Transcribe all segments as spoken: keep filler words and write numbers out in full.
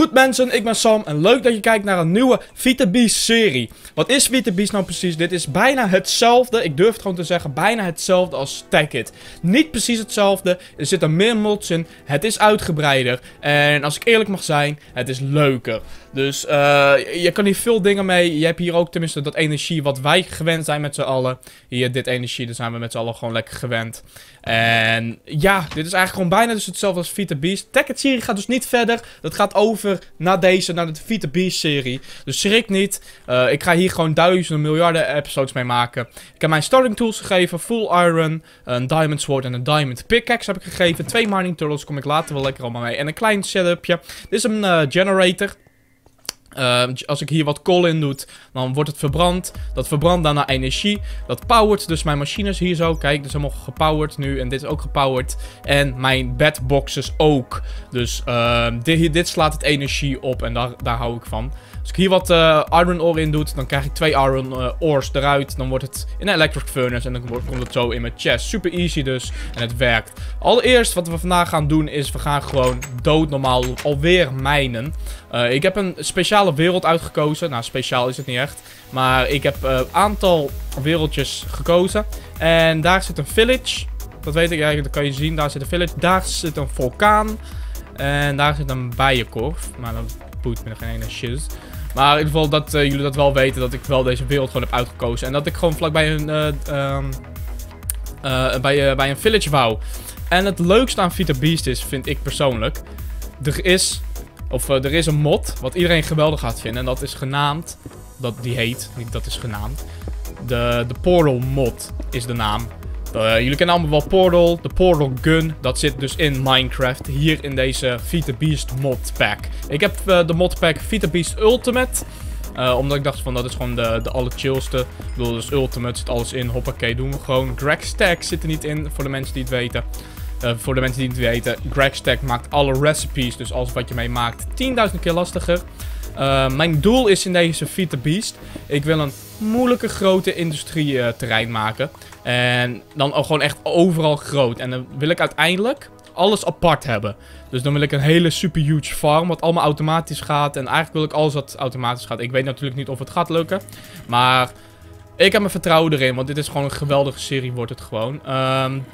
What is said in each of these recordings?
Goed mensen, ik ben Sam en leuk dat je kijkt naar een nieuwe Vita Beast serie. Wat is Vita Beast nou precies? Dit is bijna hetzelfde, ik durf het gewoon te zeggen, bijna hetzelfde als Tech-It. Niet precies hetzelfde, er zitten meer mods in, het is uitgebreider. En als ik eerlijk mag zijn, het is leuker. Dus uh, je kan hier veel dingen mee, je hebt hier ook tenminste dat energie wat wij gewend zijn met z'n allen. Hier, dit energie, daar zijn we met z'n allen gewoon lekker gewend. En ja, dit is eigenlijk gewoon bijna dus hetzelfde als Vita Beast. Tech-It serie gaat dus niet verder, dat gaat over naar deze, naar de Vita Beast serie. Dus schrik niet. Uh, ik ga hier gewoon duizenden, miljarden episodes mee maken. Ik heb mijn starting tools gegeven. Full iron, een diamond sword en een diamond pickaxe heb ik gegeven. Twee mining turtles kom ik later wel lekker allemaal mee. En een klein setupje. Dit is een uh, generator. Uh, als ik hier wat kool in doe, dan wordt het verbrand. Dat verbrandt daarna energie. Dat powert dus mijn machines hier zo. Kijk, dit is helemaal gepowerd nu. En dit is ook gepowerd. En mijn bedboxes ook. Dus uh, dit, dit slaat het energie op. En daar, daar hou ik van. Als ik hier wat uh, iron ore in doe, dan krijg ik twee iron uh, ores eruit. Dan wordt het in een electric furnace. En dan komt het zo in mijn chest. Super easy dus. En het werkt. Allereerst wat we vandaag gaan doen is, we gaan gewoon doodnormaal alweer mijnen. Uh, ik heb een speciaal wereld uitgekozen. Nou, speciaal is het niet echt. Maar ik heb een uh, aantal wereldjes gekozen. En daar zit een village. Dat weet ik eigenlijk. Dat kan je zien. Daar zit een village. Daar zit een vulkaan. En daar zit een bijenkorf. Maar dat boeit me geen ene shit. Maar in ieder geval dat uh, jullie dat wel weten. Dat ik wel deze wereld gewoon heb uitgekozen. En dat ik gewoon vlakbij een, uh, um, uh, bij, uh, bij een village wou. En het leukste aan Vita Beast is, vind ik persoonlijk. Er is... Of uh, er is een mod, wat iedereen geweldig gaat vinden. En dat is genaamd... Dat, die heet, niet dat is genaamd. De, de Portal Mod is de naam. Uh, jullie kennen allemaal wel Portal. De Portal Gun, dat zit dus in Minecraft. Hier in deze Vita Beast mod pack. Ik heb uh, de mod pack Vita Beast Ultimate. Uh, omdat ik dacht van, dat is gewoon de, de allerchillste. Ik bedoel, dus Ultimate zit alles in. Hoppakee, doen we gewoon. Greg Stack zit er niet in, voor de mensen die het weten. Uh, voor de mensen die het weten, Greg Stack maakt alle recipes, dus alles wat je mee maakt, tienduizend keer lastiger. Uh, mijn doel is in deze Vita Beast, ik wil een moeilijke grote industrieterrein uh, maken. En dan ook gewoon echt overal groot. En dan wil ik uiteindelijk alles apart hebben. Dus dan wil ik een hele super huge farm, wat allemaal automatisch gaat. En eigenlijk wil ik alles wat automatisch gaat. Ik weet natuurlijk niet of het gaat lukken, maar ik heb mijn vertrouwen erin, want dit is gewoon een geweldige serie, wordt het gewoon. Ehm... Um,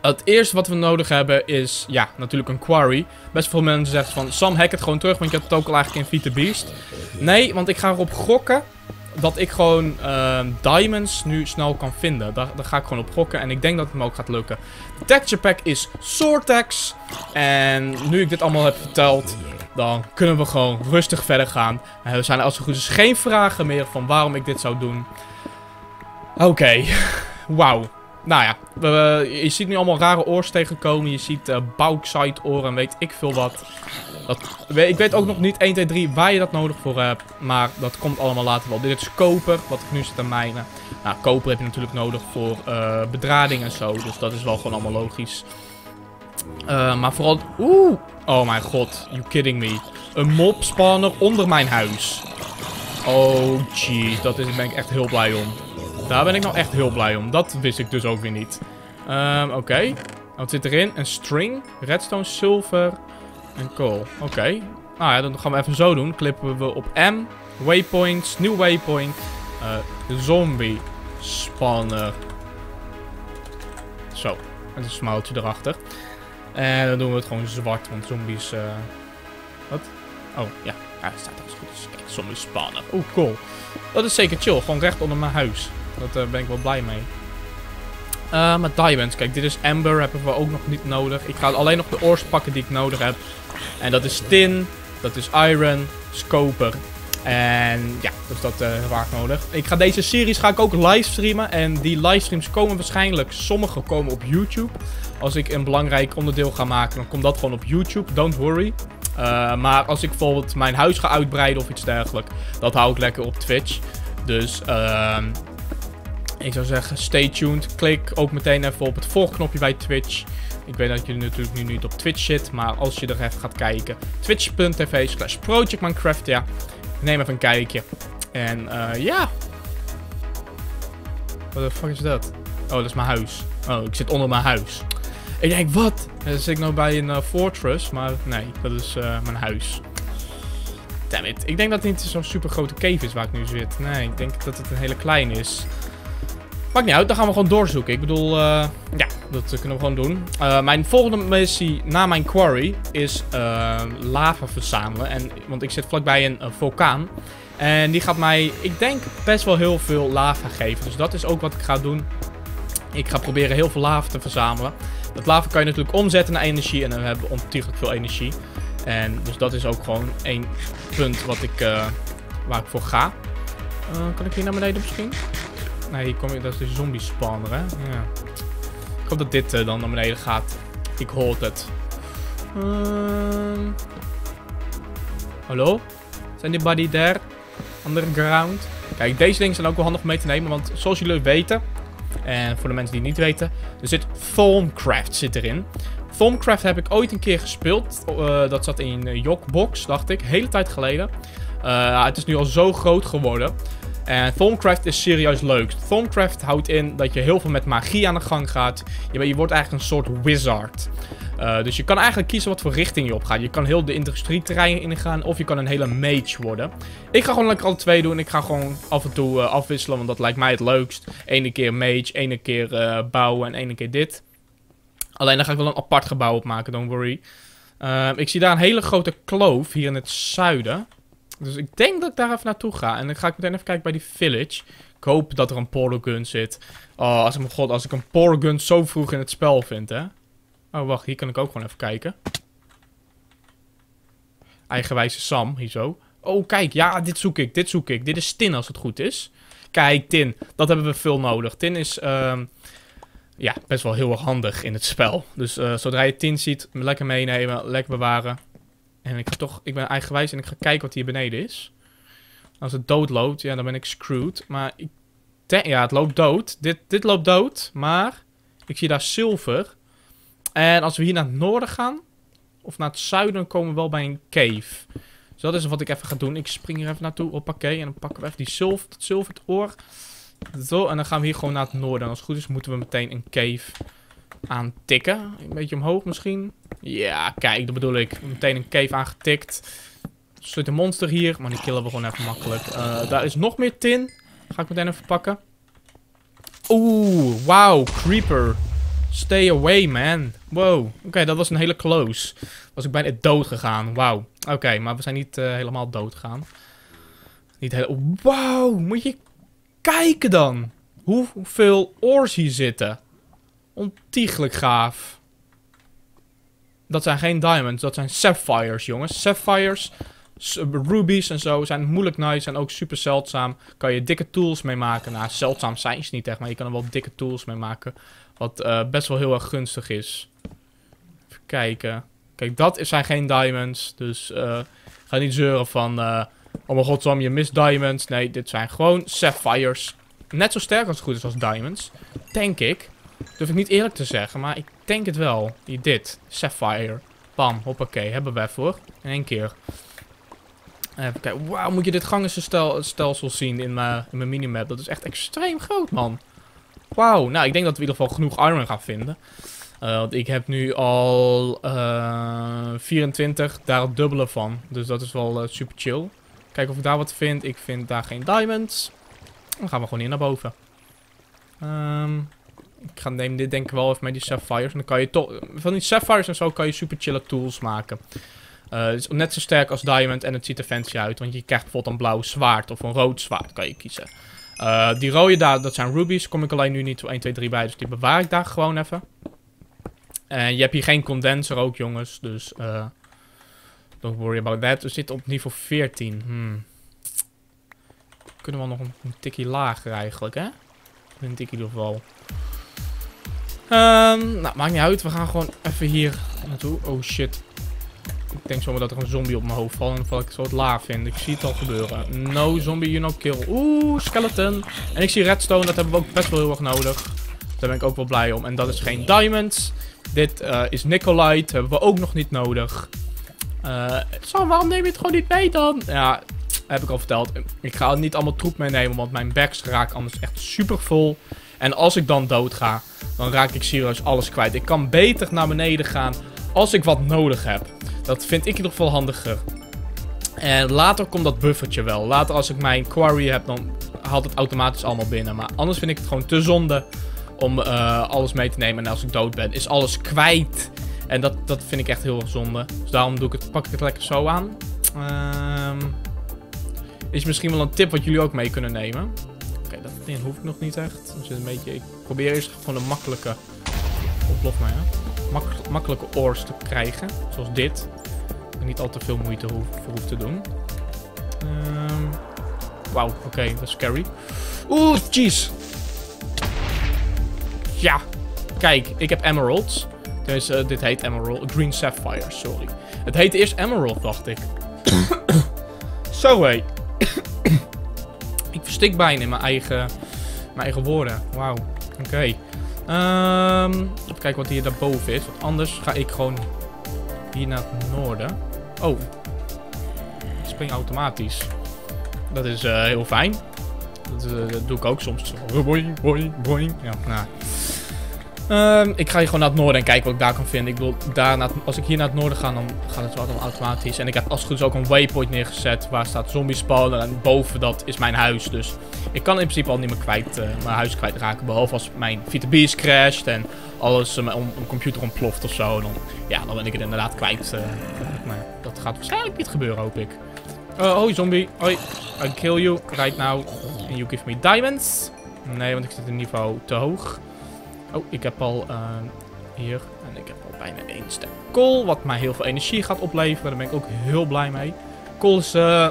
Het eerste wat we nodig hebben is, ja, natuurlijk een quarry. Best veel mensen zeggen van, Sam, hack het gewoon terug, want je hebt het ook al eigenlijk in Vita Beast. Nee, want ik ga erop gokken dat ik gewoon uh, diamonds nu snel kan vinden. Daar, daar ga ik gewoon op gokken en ik denk dat het me ook gaat lukken. De texture pack is Sortex. En nu ik dit allemaal heb verteld, dan kunnen we gewoon rustig verder gaan. En er zijn er als het goed is geen vragen meer van waarom ik dit zou doen. Oké, okay. Wauw. Nou ja, uh, je ziet nu allemaal rare oors tegenkomen. Je ziet uh, bauxite oren en weet ik veel wat. Dat, ik weet ook nog niet één, twee, drie waar je dat nodig voor hebt. Maar dat komt allemaal later wel. Dit is koper, wat ik nu zit te mijnen. Nou, koper heb je natuurlijk nodig voor uh, bedrading en zo. Dus dat is wel gewoon allemaal logisch. Uh, maar vooral... Oeh! Oh mijn god, you kidding me. Een mob spawner onder mijn huis. Oh jeez, daar ben ik echt heel blij om. Daar ben ik nou echt heel blij om. Dat wist ik dus ook weer niet. Um, Oké. Okay. Wat zit erin? Een string. Redstone, zilver en kool. Oké. Okay. Nou ja, dan gaan we even zo doen. Klippen we op M. Waypoints. Nieuw waypoint. Uh, zombie spawner. Zo. Met een smaaltje erachter. En dan doen we het gewoon zwart. Want zombies... Uh... Wat? Oh, ja. Ja, het staat er als goed is. Kijk, zombie spawner. Oeh, cool. Dat is zeker chill. Gewoon recht onder mijn huis. Daar uh, ben ik wel blij mee. Uh, maar diamonds. Kijk, dit is amber. Hebben we ook nog niet nodig. Ik ga alleen nog de ores pakken die ik nodig heb. En dat is tin. Dat is iron. Dat is koper. En ja, dus dat uh, waar ik nodig. Ik ga deze series ga ik ook livestreamen. En die livestreams komen waarschijnlijk. Sommige komen op YouTube. Als ik een belangrijk onderdeel ga maken, dan komt dat gewoon op YouTube. Don't worry. Uh, maar als ik bijvoorbeeld mijn huis ga uitbreiden of iets dergelijks, dat hou ik lekker op Twitch. Dus uh, ik zou zeggen, stay tuned. Klik ook meteen even op het volgknopje bij Twitch. Ik weet dat je natuurlijk nu niet op Twitch zit, maar als je er even gaat kijken. Twitch.tv slash Project Minecraft, ja. Neem even een kijkje. En ja. Uh, yeah. What the fuck is dat? Oh, dat is mijn huis. Oh, ik zit onder mijn huis. Ik denk, wat? Dan zit ik nou bij een uh, fortress, maar nee, dat is uh, mijn huis. Dammit. Ik denk dat dit niet zo'n super grote cave is waar ik nu zit. Nee, ik denk dat het een hele klein is. Maakt niet uit, dan gaan we gewoon doorzoeken. Ik bedoel, uh, ja, dat kunnen we gewoon doen. Uh, mijn volgende missie na mijn quarry is uh, lava verzamelen. En, want ik zit vlakbij een, een vulkaan. En die gaat mij, ik denk, best wel heel veel lava geven. Dus dat is ook wat ik ga doen. Ik ga proberen heel veel lava te verzamelen. Dat lava kan je natuurlijk omzetten naar energie. En dan hebben we ontiegelijk veel energie. En dus dat is ook gewoon één punt wat ik, uh, waar ik voor ga. Uh, kan ik hier naar beneden misschien? Nee, hier kom ik, dat is de zombie spawner, hè? Ja. Ik hoop dat dit uh, dan naar beneden gaat. Ik hoor het. Uh... Hallo? Zijn die body there? Underground? Kijk, deze dingen zijn ook wel handig om mee te nemen. Want zoals jullie weten, en voor de mensen die het niet weten, er zit Thorncraft zit erin. Foamcraft heb ik ooit een keer gespeeld. Uh, dat zat in een jokbox, dacht ik. Hele tijd geleden. Uh, het is nu al zo groot geworden. En Thorncraft is serieus leuk. Thorncraft houdt in dat je heel veel met magie aan de gang gaat. Je, je wordt eigenlijk een soort wizard. Uh, dus je kan eigenlijk kiezen wat voor richting je op gaat. Je kan heel de industrieterrein ingaan of je kan een hele mage worden. Ik ga gewoon lekker alle twee doen. Ik ga gewoon af en toe uh, afwisselen, want dat lijkt mij het leukst. Ene keer mage, ene keer uh, bouwen en ene keer dit. Alleen daar ga ik wel een apart gebouw op maken, don't worry. Uh, ik zie daar een hele grote kloof hier in het zuiden. Dus ik denk dat ik daar even naartoe ga. En dan ga ik meteen even kijken bij die village. Ik hoop dat er een portal gun zit. Oh, als ik, mijn god, als ik een portal gun zo vroeg in het spel vind, hè. Oh, wacht, hier kan ik ook gewoon even kijken. Eigenwijze Sam, hier zo. Oh, kijk, ja, dit zoek ik, dit zoek ik. Dit is tin als het goed is. Kijk, tin, dat hebben we veel nodig. Tin is... Uh... ja, best wel heel erg handig in het spel. Dus uh, zodra je tin ziet, lekker meenemen, lekker bewaren. En ik ga toch, ik ben eigenwijs en ik ga kijken wat hier beneden is. Als het dood loopt, ja, dan ben ik screwed. Maar ik denk, ja, het loopt dood. Dit, dit loopt dood, maar ik zie daar zilver. En als we hier naar het noorden gaan, of naar het zuiden, komen we wel bij een cave. Dus dat is wat ik even ga doen. Ik spring hier even naartoe, hoppakee, en dan pakken we even die zilver, het zilver het oor. Zo, en dan gaan we hier gewoon naar het noorden. En als het goed is, moeten we meteen een cave aantikken. Een beetje omhoog misschien. Ja, kijk, dat bedoel ik. Meteen een cave aangetikt. Er zit een monster hier, maar die killen we gewoon even makkelijk. Uh, daar is nog meer tin. Ga ik meteen even pakken. Oeh, wauw, creeper. Stay away, man. Wow, oké, okay, dat was een hele close. Was ik bijna dood gegaan, wauw. Oké, okay, maar we zijn niet uh, helemaal dood gegaan. Niet helemaal... Wauw, moet je... Kijken dan! Hoeveel ores hier zitten. Ontiegelijk gaaf. Dat zijn geen diamonds, dat zijn sapphires, jongens. Sapphires, rubies en zo zijn moeilijk nice en ook super zeldzaam. Kan je dikke tools mee maken. Nou, zeldzaam zijn ze niet echt, maar je kan er wel dikke tools mee maken. Wat uh, best wel heel erg gunstig is. Even kijken. Kijk, dat zijn geen diamonds. Dus uh, ga niet zeuren van... Uh, oh mijn god, Sam, je mist diamonds. Nee, dit zijn gewoon sapphires. Net zo sterk als het goed is als diamonds. Denk ik. Durf ik niet eerlijk te zeggen, maar ik denk het wel. Hier, dit. Sapphire. Bam, hoppakee. Hebben we ervoor. In één keer. Even kijken. Wauw, moet je dit gangenstelsel zien in mijn, in mijn minimap. Dat is echt extreem groot, man. Wauw. Nou, ik denk dat we in ieder geval genoeg iron gaan vinden. Uh, want ik heb nu al uh, vierentwintig, daar het dubbele van. Dus dat is wel uh, super chill. Kijken of ik daar wat vind. Ik vind daar geen diamonds. Dan gaan we gewoon hier naar boven. Um, ik ga neem dit denk ik wel even met die sapphires. En dan kan je toch... Van die sapphires en zo kan je super chille tools maken. Uh, het is net zo sterk als diamond. En het ziet er fancy uit. Want je krijgt bijvoorbeeld een blauw zwaard. Of een rood zwaard kan je kiezen. Uh, die rode daar, dat zijn rubies. Kom ik alleen nu niet één, twee, drie bij. Dus die bewaar ik daar gewoon even. En je hebt hier geen condenser ook, jongens. Dus... Uh, don't worry about that. We zitten op niveau veertien. Hmm. Kunnen we nog een, een tikkie lager eigenlijk, hè? Vind ik in ieder geval. Um, nou, maakt niet uit. We gaan gewoon even hier naartoe. Oh shit. Ik denk zomaar dat er een zombie op mijn hoofd valt. En dan val ik zo het laag vind. Ik zie het al gebeuren. No zombie, you no kill. Oeh, skeleton. En ik zie redstone. Dat hebben we ook best wel heel erg nodig. Daar ben ik ook wel blij om. En dat is geen diamonds. Dit uh, is nickelite. Hebben we ook nog niet nodig. Uh, Sam, waarom neem je het gewoon niet mee dan? Ja, heb ik al verteld. Ik ga niet allemaal troep meenemen, want mijn bags raakt anders echt super vol. En als ik dan dood ga, dan raak ik serieus alles kwijt. Ik kan beter naar beneden gaan als ik wat nodig heb. Dat vind ik in ieder geval handiger. En later komt dat buffertje wel. Later als ik mijn quarry heb, dan haalt het automatisch allemaal binnen. Maar anders vind ik het gewoon te zonde om uh, alles mee te nemen. En als ik dood ben, is alles kwijt. En dat, dat vind ik echt heel erg zonde. Dus daarom doe ik het, pak ik het lekker zo aan. Um, is misschien wel een tip wat jullie ook mee kunnen nemen. Oké, okay, dat ding hoef ik nog niet echt. Dus een beetje, ik probeer eerst gewoon een makkelijke... Ontplof mij, hè. Mak makkelijke ores te krijgen. Zoals dit. En niet al te veel moeite voor hoef te doen. Um, Wauw, oké, okay, dat is scary. Oeh, jeez. Ja, kijk, ik heb emeralds. Dus, uh, dit heet emerald. Green sapphire, sorry. Het heette eerst emerald, dacht ik. Zo, hé. Ik verstik bijna in mijn eigen, mijn eigen woorden. Wauw, oké. Okay. Um, even kijken wat hier daarboven is. Want anders ga ik gewoon hier naar het noorden. Oh. Ik spring automatisch. Dat is uh, heel fijn. Dat, uh, dat doe ik ook soms. Boing, boing, boing. Ja, nou. Um, ik ga hier gewoon naar het noorden en kijken wat ik daar kan vinden. Ik bedoel, daar naar het, als ik hier naar het noorden ga, dan gaat het wel automatisch. En ik heb als het goed is ook een waypoint neergezet waar staat zombie spawnen. En boven dat is mijn huis. Dus ik kan in principe al niet meer kwijt, uh, mijn huis kwijtraken. Behalve als mijn Vita Beast crasht en alles, uh, mijn on, on computer ontploft of zo. Dan, ja, dan ben ik het inderdaad kwijt. Uh, maar dat gaat waarschijnlijk niet gebeuren, hoop ik. Uh, hoi zombie. Hoi. I kill you right now. And you give me diamonds. Nee, want ik zit in niveau te hoog. Oh, ik heb al uh, hier. En ik heb al bijna één stek kool. Wat mij heel veel energie gaat opleveren. Daar ben ik ook heel blij mee. Kool is... Uh,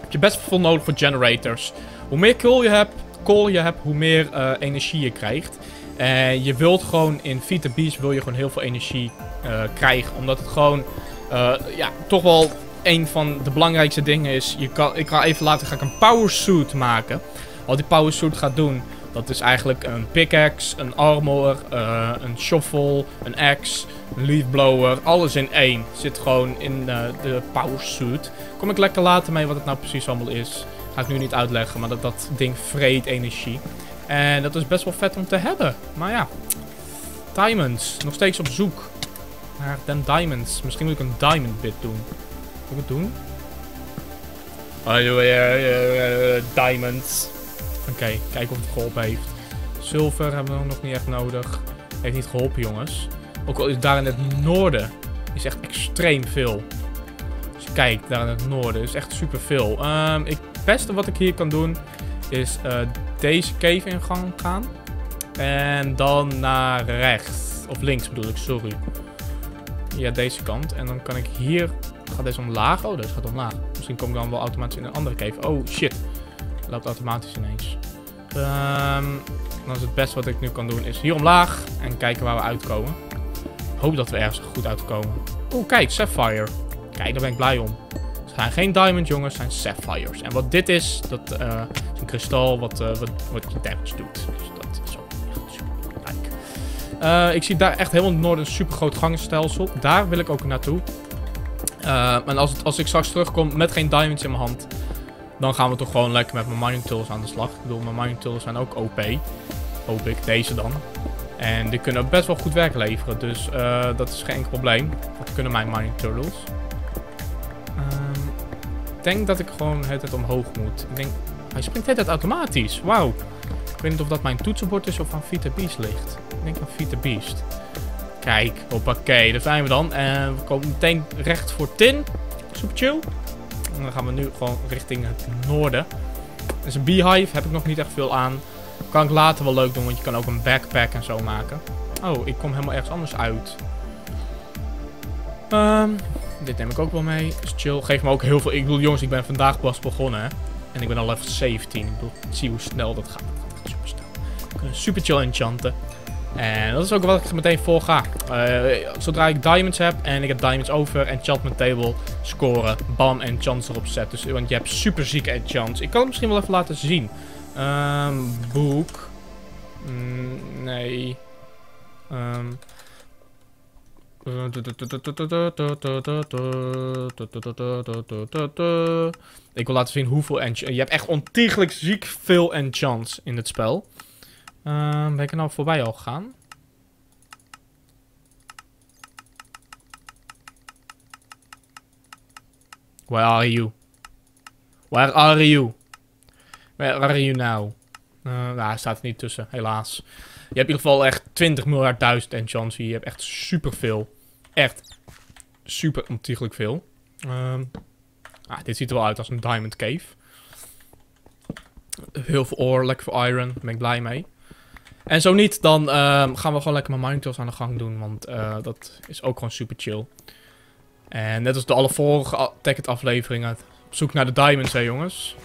heb je best veel nodig voor generators. Hoe meer kool je hebt, kool je hebt hoe meer uh, energie je krijgt. En uh, je wilt gewoon in Vita Beast wil je gewoon heel veel energie uh, krijgen. Omdat het gewoon... Uh, ja, toch wel een van de belangrijkste dingen is. Je kan, ik ga even later ga ik een power suit maken. Wat die power suit gaat doen... Dat is eigenlijk een pickaxe, een armor, uh, een shovel, een axe, een leafblower. Alles in één. Zit gewoon in uh, de power suit. Kom ik lekker later mee wat het nou precies allemaal is. Ga ik nu niet uitleggen, maar dat, dat ding vreet energie. En dat is best wel vet om te hebben. Maar ja. Diamonds. Nog steeds op zoek naar den diamonds. Misschien moet ik een diamond bit doen. Moet ik het doen? Diamonds. Oké, okay, kijken of het geholpen heeft. Zilver hebben we nog niet echt nodig. Heeft niet geholpen, jongens. Ook al is daar in het noorden is echt extreem veel. Dus kijk, daar in het noorden is echt superveel. Um, ik, het beste wat ik hier kan doen is uh, deze cave-ingang gaan. En dan naar rechts. Of links bedoel ik, sorry. Ja, deze kant. En dan kan ik hier... Gaat deze omlaag? Oh, deze gaat omlaag. Misschien kom ik dan wel automatisch in een andere cave. Oh, shit. Loopt automatisch ineens. Um, dan is het beste wat ik nu kan doen is hier omlaag. En kijken waar we uitkomen. Ik hoop dat we ergens goed uitkomen. Oeh, kijk, sapphire. Kijk, daar ben ik blij om. Het zijn geen diamond, jongens. Het zijn sapphires. En wat dit is, dat uh, is een kristal wat, uh, wat, wat je damage doet. Dus dat is ook echt super belangrijk. Uh, ik zie daar echt helemaal in het noorden een super groot gangenstelsel. Daar wil ik ook naartoe. Uh, en als, het, als ik straks terugkom met geen diamonds in mijn hand... Dan gaan we toch gewoon lekker met mijn mining tools aan de slag. Ik bedoel, mijn mining tools zijn ook O P. Hoop ik, deze dan. En die kunnen best wel goed werk leveren. Dus uh, dat is geen enkel probleem. Dat kunnen mijn mining tools. Um, ik denk dat ik gewoon het omhoog moet. Ik denk, hij springt het automatisch. Wauw. Ik weet niet of dat mijn toetsenbord is of aan Vita Beast ligt. Ik denk aan Vita Beast. Kijk, hoppakee. Daar zijn we dan. En we komen meteen recht voor tin. Super chill. En dan gaan we nu gewoon richting het noorden. Dus een beehive heb ik nog niet echt veel aan. Kan ik later wel leuk doen, want je kan ook een backpack en zo maken. Oh, ik kom helemaal ergens anders uit. Um, dit neem ik ook wel mee. Dus chill. Geeft me ook heel veel... Ik bedoel, jongens, ik ben vandaag pas begonnen, hè. En ik ben al level zeventien. Ik bedoel, zie hoe snel dat gaat. Dat gaat super snel. We kunnen super chill enchanten. En dat is ook wat ik meteen voor ga. Uh, zodra ik diamonds heb en ik heb diamonds over, enchantment table, scoren, bam, enchants erop zet. Dus, want je hebt super zieke enchants. Ik kan het misschien wel even laten zien. Um, boek. Mm, nee. Um. Ik wil laten zien hoeveel enchants. Je hebt echt ontiegelijk ziek veel enchants in het spel. Uh, ben ik er nou voorbij al gegaan? Where are you? Where are you? Where are you now? Uh, nou, hij staat er niet tussen, helaas. Je hebt in ieder geval echt twintig miljard duizend enchants. Je hebt echt superveel. Echt super ontiegelijk veel. Um, ah, dit ziet er wel uit als een diamond cave. Heel veel ore, lekker veel iron. Daar ben ik blij mee. En zo niet, dan um, gaan we gewoon lekker met Minecraft aan de gang doen. Want uh, dat is ook gewoon super chill. En net als de alle vorige Tacket afleveringen. Op zoek naar de diamonds, hè jongens.